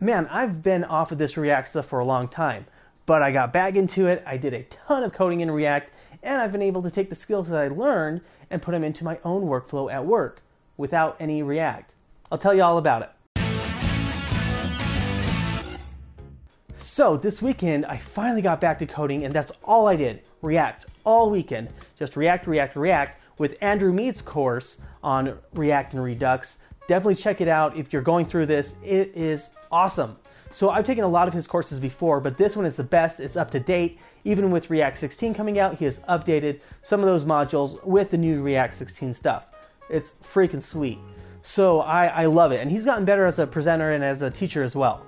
man, I've been off of this React stuff for a long time, but I got back into it. I did a ton of coding in React, and I've been able to take the skills that I learned and put them into my own workflow at work without any React. I'll tell you all about it. So this weekend, I finally got back to coding, and that's all I did. React all weekend. Just React, React, React with Andrew Mead's course on React and Redux. Definitely check it out if you're going through this. It is awesome. So I've taken a lot of his courses before, but this one is the best. It's up to date. Even with React 16 coming out, he has updated some of those modules with the new React 16 stuff. It's freaking sweet. So I love it. And he's gotten better as a presenter and as a teacher as well.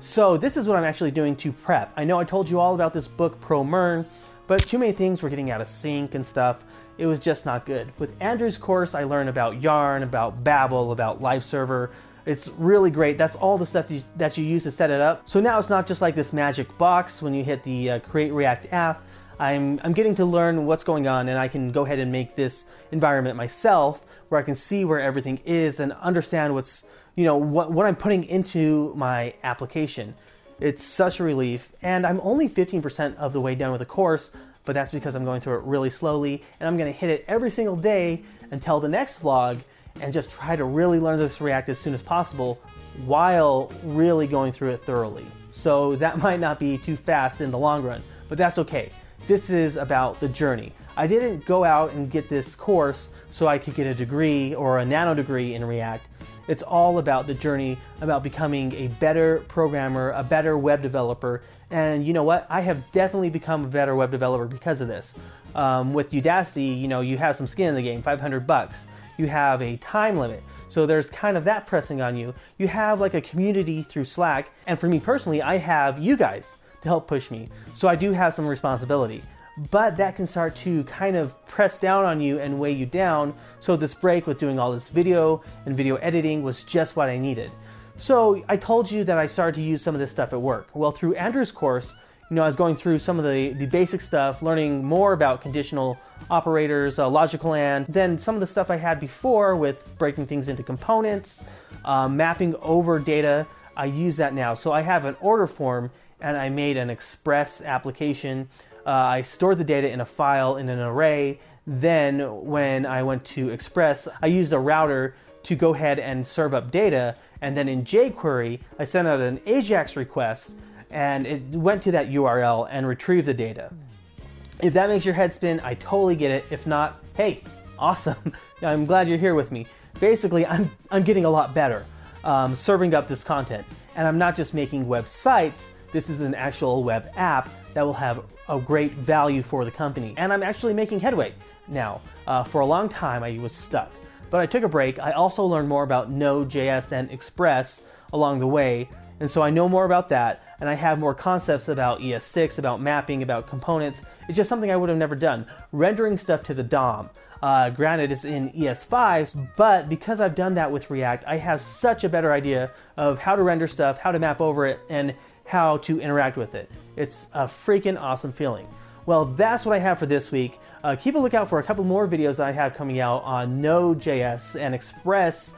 So this is what I'm actually doing to prep. I know I told you all about this book, Pro MERN, but too many things were getting out of sync and stuff. It was just not good. With Andrew's course, I learned about Yarn, about Babel, about Live Server. It's really great. That's all the stuff that you use to set it up. So now it's not just like this magic box when you hit the Create React app. I'm getting to learn what's going on, and I can go ahead and make this environment myself where I can see where everything is and understand what's, you know, what I'm putting into my application. It's such a relief, and I'm only 15% of the way done with the course, but that's because I'm going through it really slowly, and I'm gonna hit it every single day until the next vlog and just try to really learn this React as soon as possible while really going through it thoroughly. So that might not be too fast in the long run, but that's okay. This is about the journey. I didn't go out and get this course so I could get a degree or a nano degree in React. It's all about the journey, about becoming a better programmer, a better web developer. And you know what? I have definitely become a better web developer because of this. With Udacity, you know, you have some skin in the game, $500. You have a time limit. So there's kind of that pressing on you. You have like a community through Slack. And for me personally, I have you guys to help push me. So I do have some responsibility, but that can start to kind of press down on you and weigh you down. So this break with doing all this video and video editing was just what I needed. So I told you that I started to use some of this stuff at work. Well, through Andrew's course, you know, I was going through some of the basic stuff, learning more about conditional operators, logical and, then some of the stuff I had before with breaking things into components, mapping over data. I use that now. So I have an order form, and I made an Express application. I stored the data in a file in an array. Then when I went to Express, I used a router to go ahead and serve up data. And then in jQuery, I sent out an Ajax request, and it went to that URL and retrieved the data. If that makes your head spin, I totally get it. If not, hey, awesome. I'm glad you're here with me. Basically, I'm getting a lot better serving up this content. And I'm not just making websites. This is an actual web app that will have a great value for the company. And I'm actually making headway now. For a long time, I was stuck, but I took a break. I also learned more about Node.js and Express along the way. And so I know more about that. And I have more concepts about ES6, about mapping, about components. It's just something I would have never done. Rendering stuff to the DOM. Granted, it's in ES5, but because I've done that with React, I have such a better idea of how to render stuff, how to map over it, and how to interact with it. It's a freaking awesome feeling. Well, that's what I have for this week. Keep a lookout for a couple more videos that I have coming out on Node.js and Express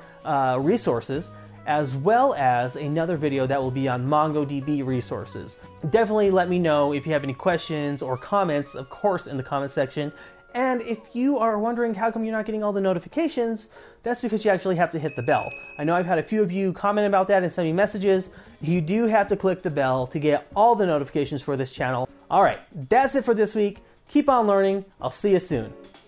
resources, as well as another video that will be on MongoDB resources. Definitely let me know if you have any questions or comments, of course, in the comment section. And if you are wondering how come you're not getting all the notifications, that's because you actually have to hit the bell. I know I've had a few of you comment about that and send me messages. You do have to click the bell to get all the notifications for this channel. All right, that's it for this week. Keep on learning. I'll see you soon.